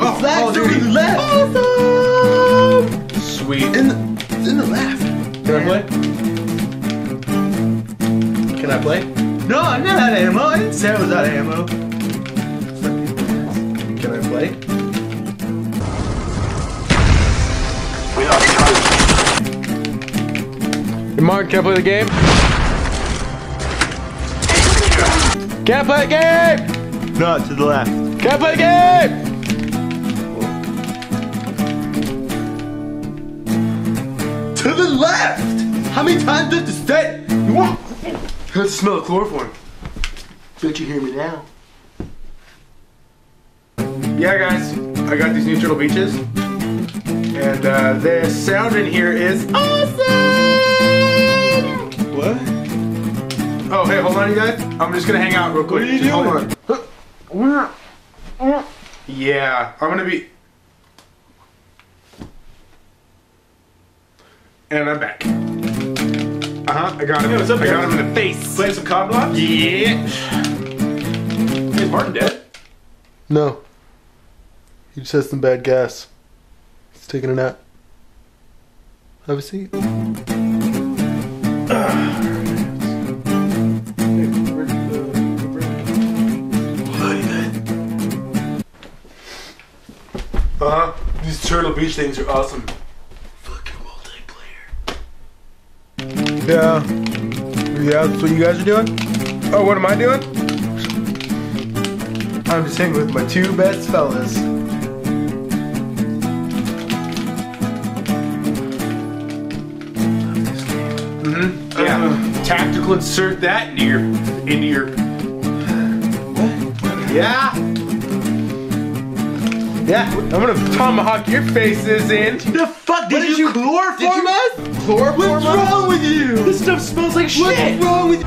Black dude left. Awesome. Sweet. In the left. Can I play? Can I play? No, I'm not out of ammo. I didn't say I was out of ammo. Can I play? We are. Hey, Mark, can I play the game? Can't play the game! No, to the left. Can't play the game! To the left! How many times did this say? You want? I smell of chloroform. Bet you hear me now. Yeah, guys, I got these new Turtle Beaches. And the sound in here is awesome! What? Oh, hey, hold on, you guys. I'm just gonna hang out real quick. What are you doing? Hold on. Yeah, I'm gonna be... And I'm back. Uh-huh, I got him. Hey, what's up, I got him in the face. Playing some Cod Block? Yeah. Is Martin dead? No. He just has some bad gas. He's taking a nap. Have a seat. These Turtle Beach things are awesome. Fucking multiplayer. Yeah, that's what you guys are doing? Oh, what am I doing? I'm just hanging with my two best fellas. Mm-hmm. Yeah. Tactical insert that into your... What? Yeah! Yeah, I'm gonna tomahawk your faces in. The fuck did you chloroform us? Chloroform? What's wrong with you? This stuff smells like shit. What's wrong with you?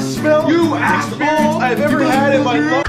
Smell you ass I've ever had in my life.